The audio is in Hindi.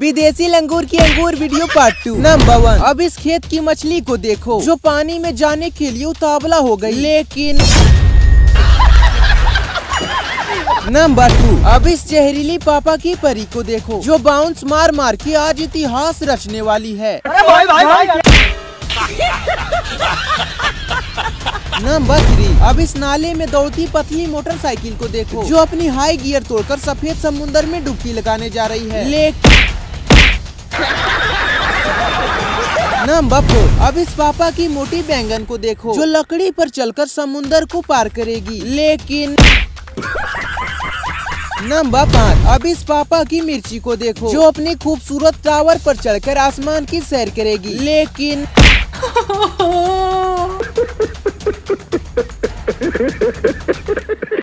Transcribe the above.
विदेशी लंगूर की अंगूर वीडियो पार्ट 2 नंबर 1। अब इस खेत की मछली को देखो जो पानी में जाने के लिए उतावला हो गई, लेकिन नंबर 2। अब इस जहरीली पापा की परी को देखो जो बाउंस मार मार के आज इतिहास रचने वाली है। नंबर 3। अब इस नाले में दौड़ती पतली मोटरसाइकिल को देखो जो अपनी हाई गियर तोड़कर सफेद समुंदर में डुबकी लगाने जा रही है, लेकिन नंबर 4। अब इस पापा की मोटी बैंगन को देखो जो लकड़ी पर चलकर समुंदर को पार करेगी, लेकिन नंबर 5। अब इस पापा की मिर्ची को देखो जो अपने खूबसूरत टावर पर चढ़कर आसमान की सैर करेगी, लेकिन